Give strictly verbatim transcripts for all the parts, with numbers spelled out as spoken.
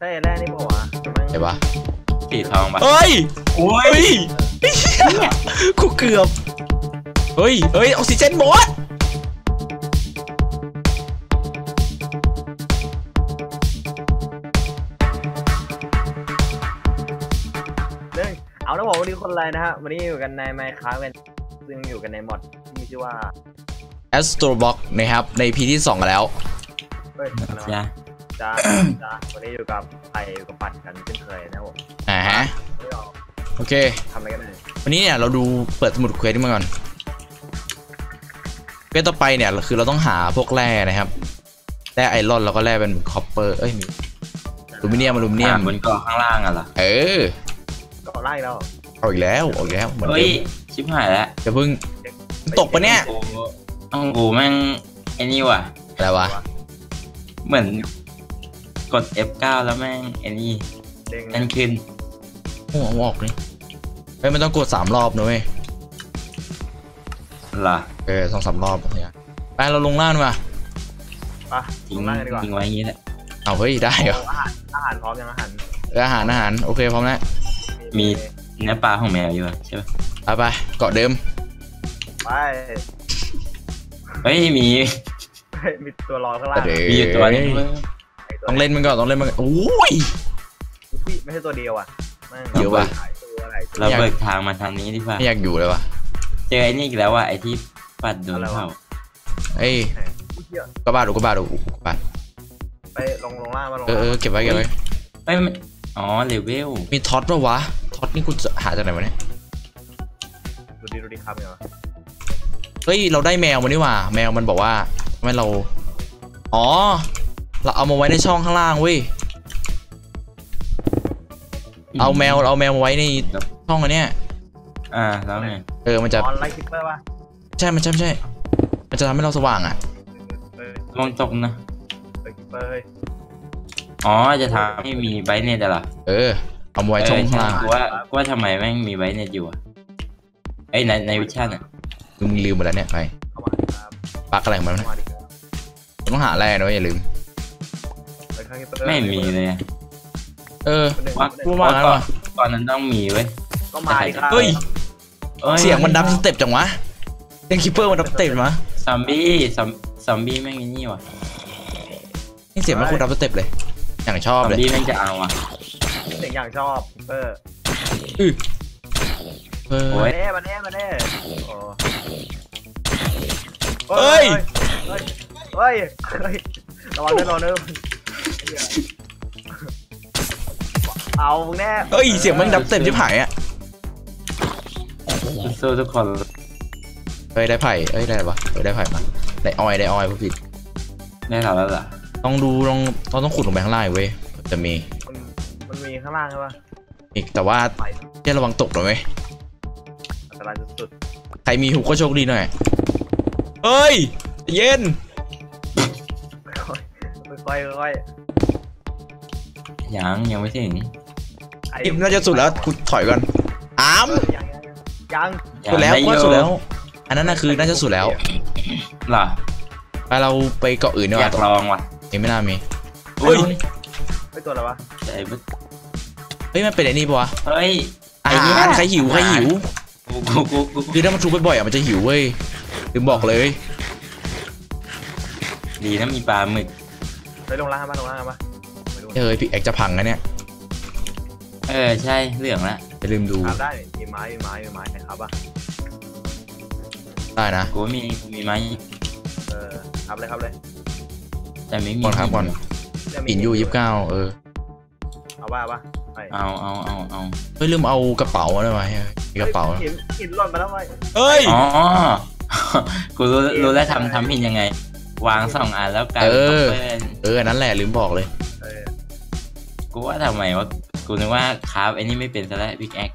ใช่แร่นี่ปะวะใช่ปะสีทองปะเฮ้ยโอ้ยกูเกือบเฮ้ยเฮ้ยออกซิเจนหมดเอาแล้วบอกว่าดีคนไรนะฮะวันนี้อยู่กันในไมค์ค้าเป็นซึ่งอยู่กันในมอดที่มีชื่อว่า AstroBlock นะครับในพีที่สองกันแล้วจ้าจ้าวันนี้อยู่กับไผ่กับปัดกันเช่นเคยนะผมอ่าฮะโอเคทำอะไรกันเลยวันนี้เนี่ยเราดูเปิดสมุดเควสมาก่อนเควสต่อไปเนี่ยคือเราต้องหาพวกแร่นะครับแร่ไอรอนแล้วก็แร่เป็นคอปเปอร์เอ้ยมีอลูมิเนียมอลูมิเนียมบนกล่องข้างล่างอ่ะเหรอเออเอาไล่แล้วเอาอีกแล้วเอาอีกแล้วเหมือนเดิมชิบหายแล้วจะพึ่งตกปะเนี่ยต้องกูแม่งไอ้นี่ว่ะอะไรวะเหมือนกด เอฟ เก้า แล้วแม่งไอ้นี่นั่นขึ้นโอ้โหออกเลยเฮ้ยมันต้องกดสามรอบนะเว้ยล่ะเออสองสามรอบเนี่ยไปเราลงล่างดีกว่าไปลงล่างดีกว่าทิ้งไว้อย่างนี้แหละเอาเฮ้ยได้เหรออาหารอาหารพร้อมยังอาหารอาหารอาหารโอเคพร้อมแล้วมีเนื้อปลาของแมวอยู่ใช่ไหมเอาไปเกาะเดิมไปเฮ้ยมีมีตัวรอข้างล่างมีตัวนี้ต้องเล่นมันก่อนต้องเล่นมันโอ้ยไม่ใช่ตัวเดียวอ่ะเยอะว่ะเราเบิกทางมาทางนี้ดีกว่าไม่อยากอยู่เลยว่ะเจอไอ้นี่อีกแล้วว่ะไอ้ที่ปัดโดนเข้าเอ้ยก็บ้าดูก็บ้าดูก็บ้าไปลงลงล่างมาลงเออเก็บไว้เก็บไว้ไม่อ๋อเลเวลมีท็อตปะวะท็อตนี่กูจะหาจากไหนวะเนี่ยดูดิดูดิครับเนี่ยเฮ้ยเราได้แมวมานี่หว่าแมวมันบอกว่าทำไมเราอ๋อเราเอามาไว้ในช่องข้างล่างเว้ยเอาแมวเอาแมวมาไว้ในช่องอันเนี้ยอ่าแล้วไงเออมันจะไลท์คลิปเปอร์ป่ะใช่มันใช่ใช่มันจะทำให้เราสว่างอ่ะมองตกนะไลท์คลิปเปอร์อ๋อจะทำให้มีไบเน็ตเหรอเออเอาไว้ช่องข้างล่างว่าว่าทำไมแม่งมีไบเน็ตอยู่อ่ะไอในในวิชั่นอ่ะมึงลืมหมดแล้วเนี่ยไปปักอะไรมาเนี่ยต้องหาแร่ด้วยอย่าลืมไม่มีเลยเออว่าก่อนนั้นต้องมีเว้ยก็มาเฮ้ยเสียงมันดับสเต็ปจังวะเสียงคิปเปอร์มันดับสเต็ปมั้ยซอมบี้ซอมบี้แม่งนี่ว่ะนี่เสียงมันคุณดับสเต็ปเลยอย่างชอบเลยนี่แม่งจะเอาอ่ะเสียงอย่างชอบเออเออมาเน่มาเน่มาเน่เฮ้ยเฮ้ยระวังเดินนอนเดินเอามึงแน่เฮ้ยเสียงมันดับเต็มชิบหายอ่ะเซอร์ทุกคนเฮ้ยได้ไผ่เฮ้ยได้อะไรวะเฮ้ยได้ไผ่มาได้ออยได้ออยผู้ผิดแน่นอนแล้วล่ะต้องดูต้องเราต้องขุดลงไปข้างล่างเว้ยจะมีมันมีข้างล่างใช่ป่ะอีกแต่ว่าจะระวังตกหน่อยไหมอันตรายสุดๆใครมีหุบก็โชคดีหน่อยเฮ้ยเย็นค่อยค่อยค่อยยังยังไม่ถึงอิมน่าจะสุดแล้วกูถอยก่อนอ้ามยังสุดแล้วก็สุดแล้วอันนั้นน่ะคือน่าจะสุดแล้วหรอไปเราไปเกาะอื่นดีกว่าอยากลองว่ะเห็นไม่น่ามีเฮ้ยไม่ตัวอะไรวะเฮ้ยมันเป็นไอ้นี่ปะวะเฮ้ยไอ้นี่ใครหิวใครหิวคือถ้ามันชุบบ่อยๆอ่ะมันจะหิวเว้ยลืมบอกเลยดีนะมีปลาหมึกไปลงล่างมาลงล่างมาเฮ้ยพี่แอกจะพังนะเนี่ยเออใช่เรื่องละจะลืมดูได้มีไม้มีไม้มีไม้ครับป่ะได้นะกูมีมีไม้เออครับเลยครับเลยแต่ไม่มีบอลครับบอลอินยูยี่สิบเก้าเออเอาบ้าปะเอาเอาเอาเอาเฮ้ยลืมเอากระเป๋าอะไรมามีกระเป๋าหินหินหล่นมาแล้วไงเฮ้ยอ๋อกูรู้รู้แล้วทำทำหินยังไงวางสองอันแล้วกันเออเออนั่นแหละลืมบอกเลยกูว่าทำไมวะกูนึกว่าครับไอ้นี่ไม่เป็นซะแล้วพิกแอค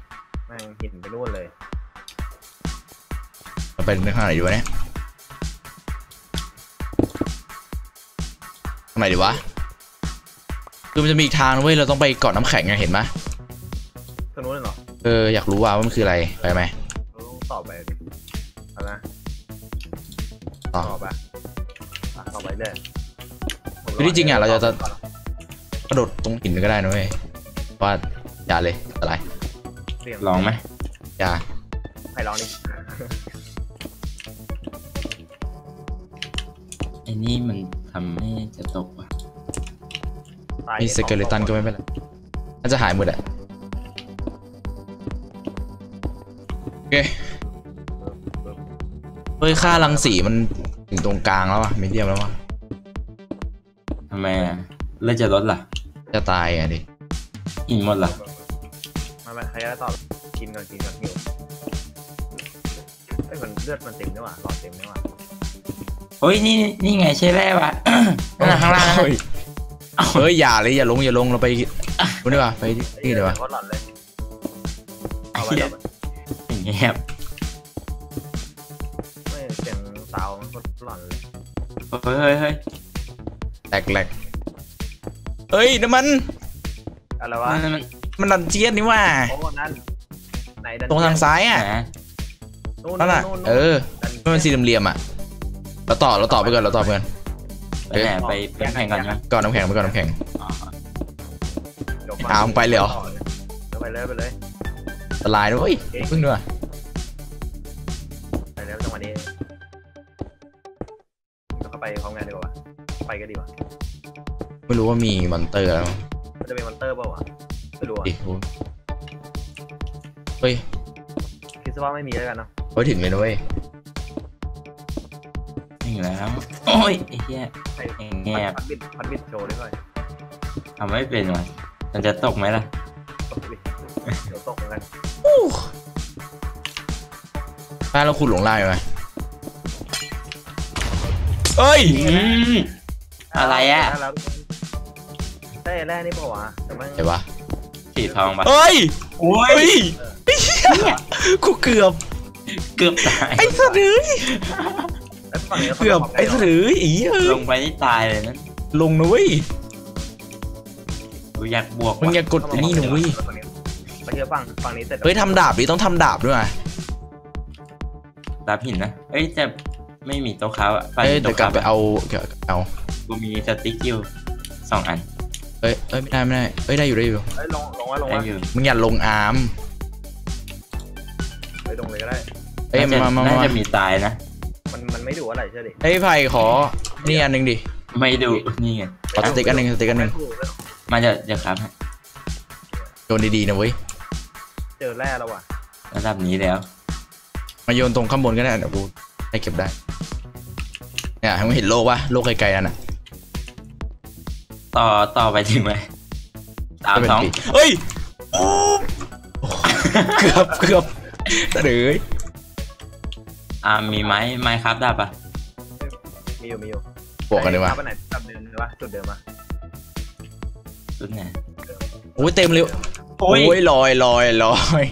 ไม่หินไปนู่นเลยเป็นข้างไหนดีวะเนี่ยข้างไหนดีวะคือมันจะมีอีกทางเว้ยเราต้องไปเกาะน้ำแข็งไงเห็นไหมทางนู้นเหรอเอออยากรู้ว่ามันคืออะไรไปไหมตอบไปอะไรนะตอบไปตอบไปเลยคือที่จริงอ่ะเราจะ ระโดดตรงหินก็ได้นะเว้ยว่าอย่าเลยอะไรลองไหมอย่าไปลองดิไอ้นี่มันทำให้จะตกว่ะมีสเกเลตันก็ไม่เป็นไรน่าจะหายหมดอ่ะโอเคเฮ้ยค่ารังสีมันถึงตรงกลางแล้วอ่ะไม่เดียวแล้วอ่ะทำไมอ่ะแล้วจะลดล่ะจะตายอ่ะดิกินหมดล่ะมามาใครจะตอบกินก่อนกินก่อนหิวไอ้คนเลือดมันเต็มด้วยว่ะหลอดเต็มด้วยว่ะเฮ้ยนี่นี่ไงใช่แร่ว่ะข้างล่างเฮ้ยเฮ้ยอย่าเลยอย่าลงอย่าลงเราไปรู้ได้ป่ะไปนี่เดี๋ยวว่ะเอาไปแบบเงียบไม่เสียงสาวมันหลอนเลยเฮ้ยเฮ้ยแหลกแหลกเฮ้ยน้ำมันอะไรวะมันดันเจียนนี่ว่ะตรงทางซ้ายอ่ะนั่นน่ะเออมันสี่เหลี่ยมอ่ะเราต่อเราต่อไปก่อนเราต่อไปก่อนไปแหนไปน้ำแข็งก่อนนะก่อนน้ำแข็งไปก่อนน้ำแข็งหาไปเลยเหรอไปเลยไปเลยตลายด้วยเพิ่งด้วยไปแล้วจังหวะนี้เราเข้าไปพร้อมกันดีกว่าไปก็ดีกว่าไม่รู้ว่ามีมอนเตอร์แล้วมันจะเป็นมอนเตอร์เปล่าวะไม่รู้อ่ะเฮ้ยคิดว่าไม่มีแล้วกันเนาะเฮ้ยถึงเลยด้วยถึงแล้วโอ้ยไอ้เหี้ยแง่พัดบิดพัดบิดโชว์ด้วยทำไม่เป็นวะมันจะตกไหมล่ะเดี๋ยวตกเหมือนกันถ้าเราขุดหลงไล่ไปเอ้ยอะไรอ่ะเต้แร่นี่เปล่าวะเดี๋ยววะสีทองปะเอ้ยโอ้ยกูเกือบเกือบตายไอ้สัตว์เลยเกือบไอ้สัตว์เลยอี๋ลงไปนี่ตายเลยนะลงนุ้ยอยากบวกมึงอยากกดอันนี้หนุ้ยไปเยอะฝั่งฝั่งนี้แต่เฮ้ยทำดาบดิต้องทำดาบด้วยดาบหินนะเอ้ยแต่ไม่มีโต๊ะเขาอะไปเดี๋ยวกลับไปเอาเดี๋ยวเอากูมีสติ๊กอยู่สองอันเอ้ยเอ้ยไม่ได้ไม่ได้เอ้ยได้อยู่ได้อยู่เอ้ยลงลงว่าลงว่ามึงอย่าลงอาร์มไปลงเลยก็ได้เอ้ยมามาน่าจะมีตายนะมันมันไม่ดูอะไรใช่ดิเฮ้ยไผ่ขอนี่อันหนึ่งดิไม่ดูนี่ไงขอสติ๊กอันหนึ่งสติ๊กอันหนึ่งมาจะจะครับโยนดีๆนะเว้ยเจอแร่แล้วว่ะระดับนี้แล้วมาโยนตรงข้างบนก็ได้เดี๋ยวกูให้เก็บได้เนี่ยให้มึงเห็นโลกวะโลกไกลๆนั่นน่ะต่อต่อไปถึงไหมสามสองเฮ้ยเกือบเกือบเดือยอ่ามีไม้ไม้ครับได้ปะมีอยู่มีอยู่บวกกันเลยวะไปไหนตับเดินเลยวะจุดเดิมมาจุดไหนโอ้ยเต็มเร็วโอ้ยลอยลอยลอย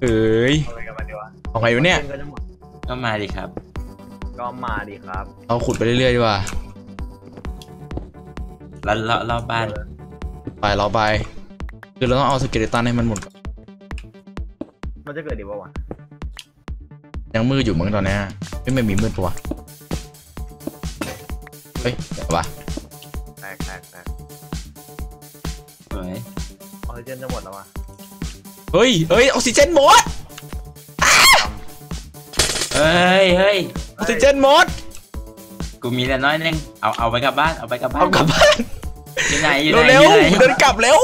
เฮ้ยเอาไปอยู่เนี่ยก็มาดิครับก็มาดิครับเอาขุดไปเรื่อยๆดีกว่าแล้วเราไปไปเราไปคือเราต้องเอาสเกเลตันให้มันหมดมันจะเกิดดีวะวะยังมืดอยู่เหมือนตอนนี้ไม่ไม่มีมืดปะวะเฮ้ยเดี๋ยววะแตกแตกแตกเฮ้ยออกซิเจนจะหมดแล้ววะเฮ้ยเฮ้ยออกซิเจนหมดเฮ้ยเฮ้ยออกซิเจนหมดกูมีแต่น้อยนึงเอาเอาไปกลับบ้านเอาไปกลับบ้านเอากลับบ้านอยู่ไหนอยู่ไหนเร็วเดินกลับเร็ว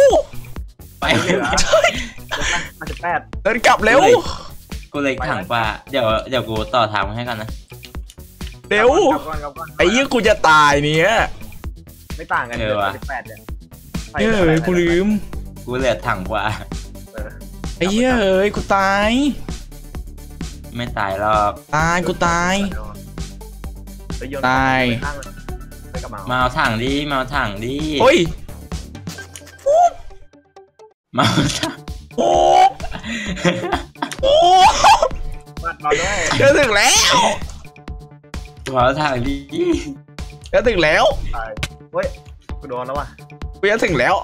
ไปเดินกลับเร็วกูเลยถังป่าเดี๋ยวเดี๋ยวกูต่อทางให้กันนะเร็วไอ้ยี่กูจะตายเนี่ยไม่ต่างกันเลยว่ะเฮ้ยกูลืมกูเหลือถังกว่าไอ้เฮ้ยกูตายไม่ตายหรอกตายกูตายตายมาเอาถังดิมาเอาถังดิโอ้ยมาเอาถังโอ้โอ้จะถึงแล้วมาเอาถังดิจะถึงแล้วเฮ้ยกูโดนแล้วว่ะกูจะถึงแล้ว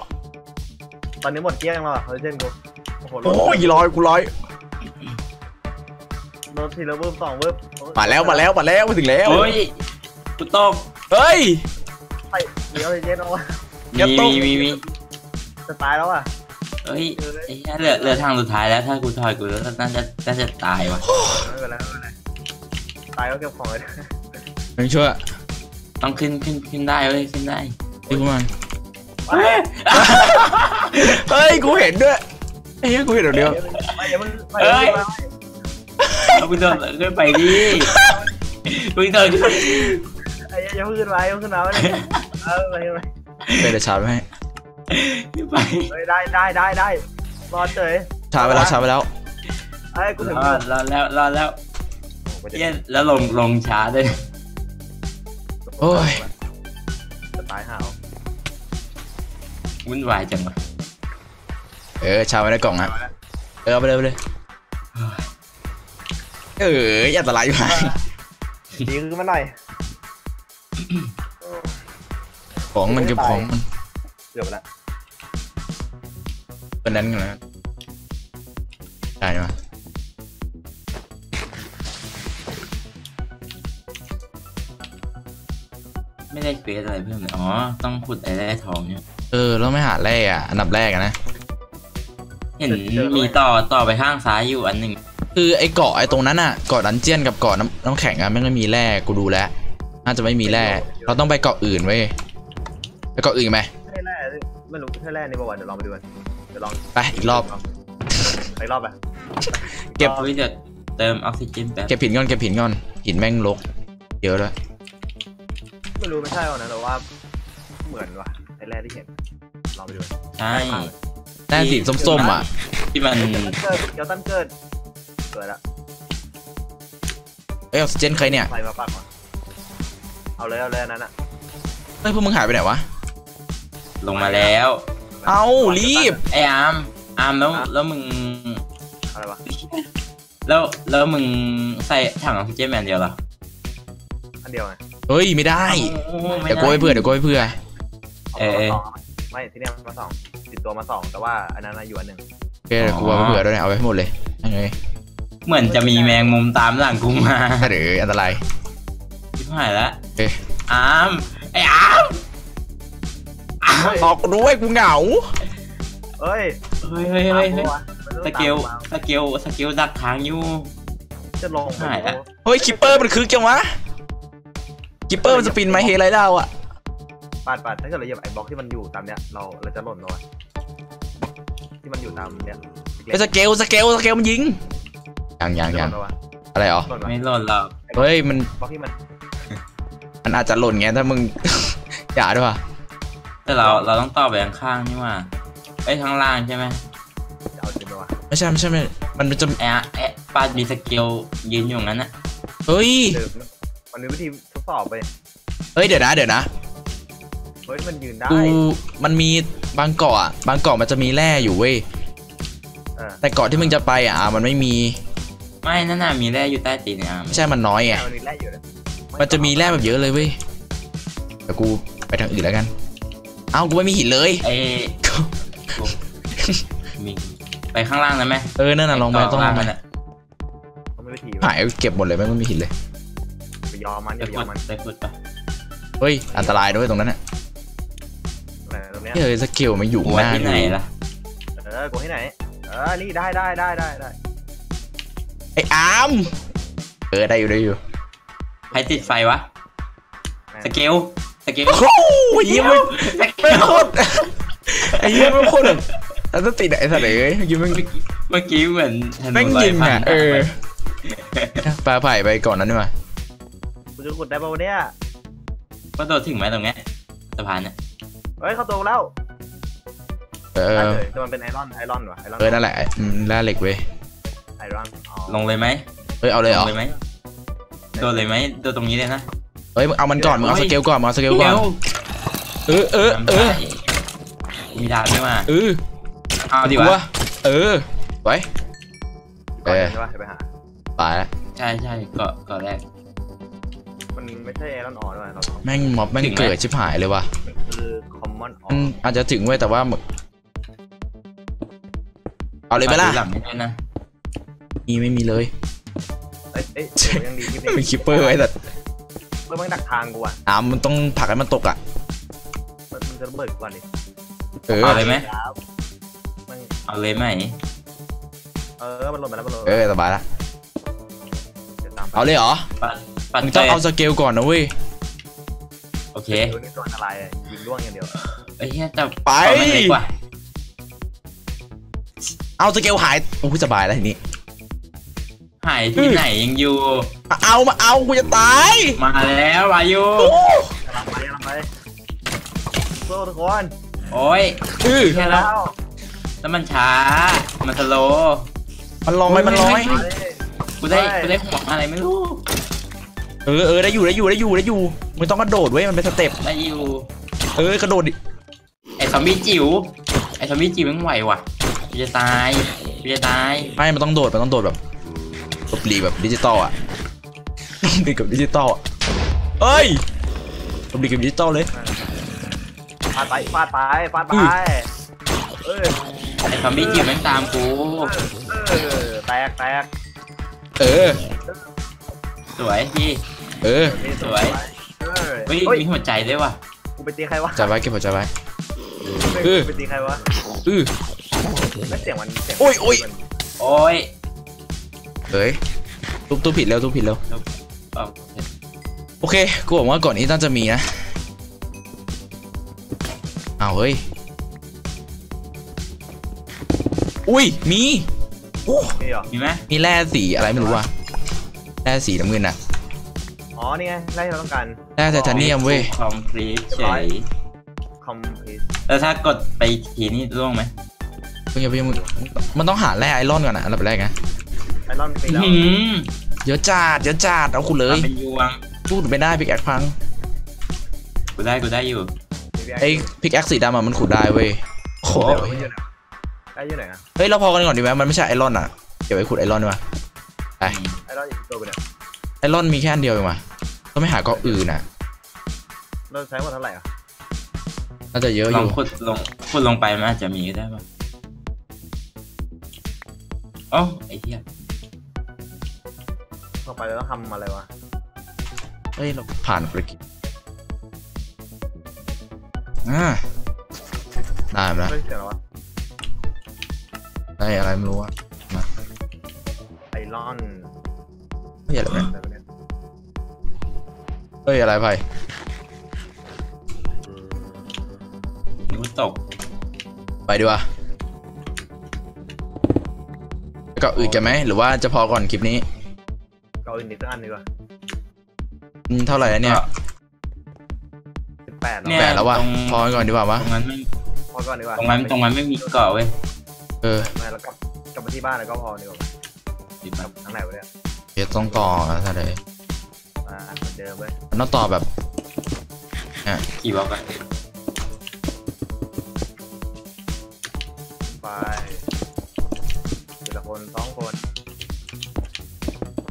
ตอนนี้หมดเกลี้ยงแล้วเฮ้ยเช่นกูโอ้ยลอยกูลอยรถทีละเวิร์บสองเวิร์บมาแล้วมาแล้วมาแล้วมาถึงแล้วเฮ้ยกูตกเฮ้ยเลี้ยวเลยเจ๊นเอา มีมีมีจะตายแล้วอ่ะเฮ้ยเหลือเหลือทางสุดท้ายแล้วถ้ากูถอยกูแล้วน่าจะน่าจะตายว่ะตายก็เก็บของเลยไม่ช่วยต้องขึ้นขึ้นขึ้นได้เว้ยขึ้นได้ดิกูมันเฮ้ยกูเห็นด้วยเฮ้ยกูเห็นเดี๋ยวเดียวเฮ้ยกูเดินขึ้นไปดิกูเดินไอ้ยังขึ้นมายังขึ้นมาเลยเออไปไปไปเดี๋ยวชาร์จให้ไปได้ได้ได้ได้รอเฉยชาร์จไปแล้วชาร์จไปแล้วไอ้กูถึงรอแล้วรอแล้วเย็นแล้วลงลงช้าด้วยโอ้ยจะตายห่าววุ่นวายจังวะเออชาร์จไว้ในกล่องนะเออไปเลยไปเลยเอออย่าตะไลไปดีขึ้นมาหน่อยของมันกับของมันเกือบแล้วเป็นนั้นกันแล้วได้ไหมไม่ได้เกรดอะไรเพิ่มเลยอ๋อต้องขุดไอ้แร่ทองเนี่ยเออแล้วไม่หาแร่อ่ะอันดับแรกนะเห็นมีต่อต่อไปข้างซ้ายอยู่อันหนึ่งคือไอ้เกาะไอ้ตรงนั้นอ่ะเกาะดันเจียนกับเกาะน้ำน้ำแข็งอ่ะไม่ได้มีแร่กูดูแล้วน่าจะไม่มีแร่เราต้องไปเกาะอื่นเว้ยไปเกาะอื่นไหมแร่ไม่รู้แร่ในประวัติเดี๋ยวลองไปดูกันเดี๋ยวลองไปอีกรอบไปรอบไปเก็บวิจัดเติมออกซิเจนแป๊บเก็บหินก้อนเก็บหินก้อนหินแม่งรกเยอะเลยไม่รู้ไม่ใช่หรอกนะแต่ว่าเหมือนว่ะไอ้แร่ที่เห็นลองไปดูใช่แร่สีส้มๆอ่ะที่มันเดี๋ยวตั้งเกิดเกิดละเออออกซิเจนใครเนี่ยไปมาปักก่อนเอาเลยเอาเลยนั่นอ่ะเฮ้ยพวกมึงหายไปไหนวะลงมาแล้วเอารีบไอ้อาร์มอาร์มแล้วแล้วมึงอะไรวะแล้วแล้วมึงใส่ถังออกซิเจนแมนเดียวเหรออันเดียวไงเฮ้ยไม่ได้เดี๋ยวโกยเพื่อเดี๋ยวโกยเพื่อเออไม่ที่นี่มาสองติดตัวมาสองแต่ว่าอันนั้นอยู่อันหนึ่งโอเคกูเอาเพื่อด้วยเอาไว้หมดเลยเหมือนจะมีแมงมุมตามหลังกูมาหรืออันตรายชิบหายแล้วอาร์มไอ้อาร์มออกด้วยกูเหงาเฮ้ยเฮ้ยเฮ้ยเฮ้ยสเกลสเกลสเกลดักทางอยู่จะลงหายแล้วเฮ้ยคิปเปอร์มันคึกจังวะคิปเปอร์มันจะปีนมาเฮไรเราอ่ะปาดปาดถ้าเกิดเราเหยียบไอ้บล็อกที่มันอยู่ตามเนี้ยเราเราจะหล่นลอยที่มันอยู่ตามเนี้ยสเกลสเกลสเกลมันยิงยังยังยังอะไรอ๋อไม่หล่นหรอกเฮ้ยมันบล็อกที่มันมันอาจจะหล่นไงถ้ามึงอย่าด้วยแต่เราเราต้องต่อไปข้างๆนี่ว่าไอ้ข้างล่างใช่ไหมไม่ใช่ไม่ใช่มันจะแอะแอะปาดมีสเกลยืนอยู่งั้นนะเฮ้ยมันมีวิธีทดสอบไปเฮ้ยเดี๋ยวนะเดี๋ยวนะเฮ้ยมันยืนได้มันมีบางเกาะบางเกาะมันจะมีแร่อยู่เว้ยแต่เกาะที่มึงจะไปอ่ะมันไม่มีไม่นั่นน่ะมีแร่อยู่ใต้ตีนอ่ะไม่ใช่มันน้อยไงมันจะมีแร่แบบเยอะเลยเว้ยแต่กูไปทางอื่นแล้วกันเอากูไม่มีหินเลยเอไปข้างล่างนะแม่เออนั่นน่ะลองไปต้องลองไปน่ะหายเก็บหมดเลยแม่ไม่มีหินเลยไปยอมมันไปยอมมันไปขุดไปเฮ้ยอันตรายด้วยตรงนั้นน่ะเฮ้ยสกิลมันอยู่หน้าไหนล่ะเออกูให้ไหนเออนี่ได้ได้ได้ได้ได้ไอ้อาร์มเออได้อยู่ได้อยู่ใครติดไฟวะสกิลสกิลโอ้ยยิ้มไม่โคตรไอ้ยิ้มไม่โคตรแบบแล้วต้องติดไหนสักเลยยิ้มเมื่อกี้เหมือนแม่งยิ้มอ่ะเออปลาไผ่ไปก่อนนั้นดีกว่ากูจะกดได้เปล่าเนี่ยก็โดดถึงไหมตรงเนี้ยสะพานเนี่ยเฮ้ยเขาโตแล้วเออแต่มันเป็นไอรอนไอรอนวะไอรอนเออนั่นแหละแร่เหล็กเว้ยไอรอนลงเลยไหมเฮ้ยเอาเลยเหรอโดดเลยไหมโดดตรงนี้เลยนะเฮ้ยเอามันก่อนมึงเอาสเกลก่อนเอาสเกลก่อนเออเออเออมีดาบด้วยมาเออเอาดีวะเออไปไปไปหาไปใช่ใช่เกาะเกาะแรกมันไม่ใช่แอรอนออนด้วยเราแม่งม็อบแม่งเกิดชิบหายเลยว่ะคือคอมมอนออนอาจจะถึงเว้ยแต่ว่าเอาเลยไปล่ะมีไม่มีเลยเอ้ยเอ้ยมีคิปเปอร์ไว้แต่เมื่อมันดักทางกูอะอ้ามันต้องผักให้มันตกอะมัน จะระเบิดก่อนดิเออเอาเลยไหมเอาเลยไหมเออมันหล่นไปแล้วมันหล่นเออสบายละเอาเลยเหรอมึงต้องเอาสเกลก่อนนะเว้ยโอเคดูนี่ตัวอันตรายยิงล่วงอย่างเดียวไอ้เหี้ยจะไปเอาสเกลหายโอ้ยสบายแล้วทีนี้หายที่ไหนยังอยู่เอามาเอากูจะตายมาแล้ววายุกำลังไปกำลังไปโซ่ทุกคนโอ้ยอื้อแค่แล้วแล้วมันช้ามันสโลมันลอยมันลอยกูได้กูได้ของอะไรไม่รู้เออเออได้อยู่ได้อยู่ได้อยู่ได้อยู่มึงต้องกระโดดเว้ยมันเป็นสเต็ปได้อยู่เออกระโดดดิไอซอมบี้จิ๋วไอซอมบี้จิ๋วมันไหวว่ะมันจะตายมันจะตายไม่มันต้องโดดมันต้องโดดแบบตบลีแบบดิจิตอลอ่ะตีกับดิจิตอลอ่ะเอ้ยตบลีกับดิจิตอลเลยฟาดไปฟาดไปฟาดไปเอ้ยไอซอมบี้จิ๋วมันตามกูเออแตกแตกเออสวยพี่เออสวยเฮ้ยมีหัวใจด้วยว่ะกูไปตีใครวะจับไว้เก็บหัวใจไว้เออไปตีใครวะเออแล้วเสียงมันโอ้ยโอ้ยโอ้ยเฮ้ยตุ๊บตุ๊บผิดแล้วตุ๊บผิดแล้วโอเคกูบอกว่าก่อนนี้ต้องจะมีนะเอาเฮ้ยอุ้ยมีมีไหมมีแร่สีอะไรไม่รู้ว่ะแร่สีน้ำเงินอ่ะอ๋อนี่ไงแร่ที่เราต้องการแร่ไทเทเนียมเว้ยคอมพลีทเฉยคอมพลีทแล้วถ้ากดไปทีนี้ร่วงไหมมึงอย่าไปมึงมันต้องหาแร่ไอรอนก่อนนะอันดับแรกนะไอรอนไปแล้วเยอะจัดเยอะจัดเอาคุณเลยพูดไม่ได้พิกแอคพังกูได้กูได้อยู่ไอพิกแอคสีดำอ่ะมันขุดได้เว้ยโอ้ยได้อยู่ไหนอ่ะเฮ้ยเราพอกันก่อนดีไหมมันไม่ใช่ไอรอนอ่ะเดี๋ยวไปขุดไอรอนดีกว่าไอรอนอีกตัวไปเนี่ยไอรอนมีแค่อันเดียวเองว่ะต้องไม่หาก็อื่นนะเราใช้หมดเท่าไหร่อ่ะน่าจะเยอะอยู่ลองขุดลงขุดลงไปมันอาจจะมีได้ป่ะอ๋อไอ้เหี้ยลงไปแล้วทำอะไรวะเฮ้ยเราผ่านภารกิจอ่าได้ไหมล่ะได้อะไรไม่รู้อ่ะมาไอรอนเฮ้ยอะไรเนี่ยเฮ้ยอะไรไพ่นิ้วตกไปดีวะเกาะอื่นกันไหมหรือว่าจะพอก่อนคลิปนี้เกาะอื่นนิดอันดีกว่าเท่าไหร่แล้วเนี่ยแปดแปดแล้ววะพอก่อนดีกว่าวะตรงนั้นไม่พอก่อนดีกว่าตรงนั้นตรงนั้นไม่มีเกาะเว้ยเออมาแล้วกลับกลับมาที่บ้านแล้วก็พอดีกว่าทั้งไหนวะเนี่ยเดี๋ยวต้องต่อนะท่านเลยมาเดิมเว้ยต้องต่อแบบอ่ะกี่บล็อกกันไปแต่คนสองคน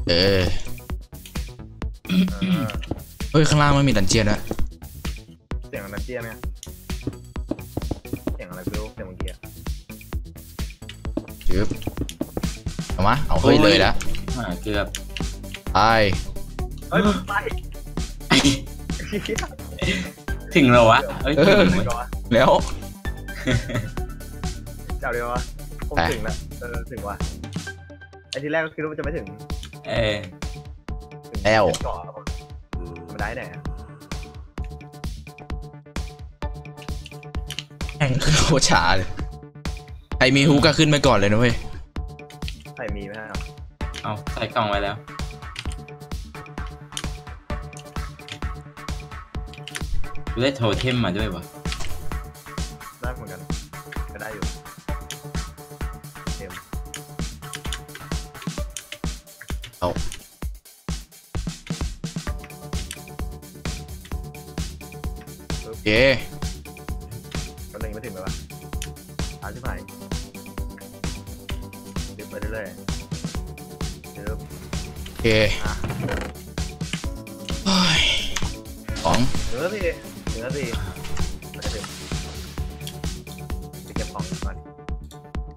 เออเฮ้ยข้างล่างมันมีดันเจียนอะเสียงดันเจียนเนี่ยเสียงอะไรไม่รู้เสียงเมื่อกี้จืบเอามาเอาเฮ้ยเลยนะเกือบไอเฮ้ยไปถึงแล้ววะเฮ้ยแล้วเจ้าเดียววะคงถึงแล้วเออถึงวะไอทีแรกก็คิดว่าจะไม่ถึงเออแล้วมาได้ไหนแข่งคือโคชาเลยไอมีฮูก็ขึ้นไปก่อนเลยนะเว้ยใครมีไหมครับเอาใส่กล่องไว้แล้วได้โทเทมมาด้วยวะได้เหมือนกันก็ได้อยู่เทมเอาโอเควันนี้ไม่ถึงเลยวะอาชิบหายเดี๋ยวไปเรื่อยโอเคของเหลือสิเหลือสิจะเก็บของก่อน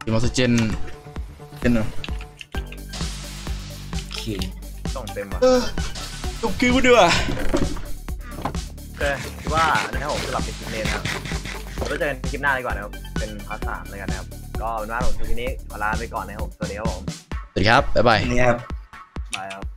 ดีมอสเจนเจนเนอะต้องเต็มว่ะต้องคิวด้วยแต่ว่านะครับผมสลับเป็นเนนครับ เราเจอกันคลิปหน้าดีกว่านะครับเป็นพาร์ทสามเลยกันนะครับก็วันนี้ผมทีนี้ขอลาไปก่อนนะครับสวัสดีครับผมสวัสดีครับบ๊ายบายนี่ครับบายครับ